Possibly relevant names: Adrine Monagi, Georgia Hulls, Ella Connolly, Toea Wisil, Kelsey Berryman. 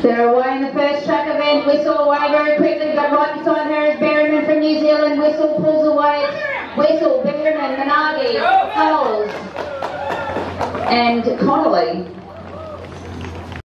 They're away in the first truck event. Wisil away very quickly, but right beside her is Berryman from New Zealand. Wisil pulls away. Wisil, Berryman, Monagi, Hulls, and Connolly.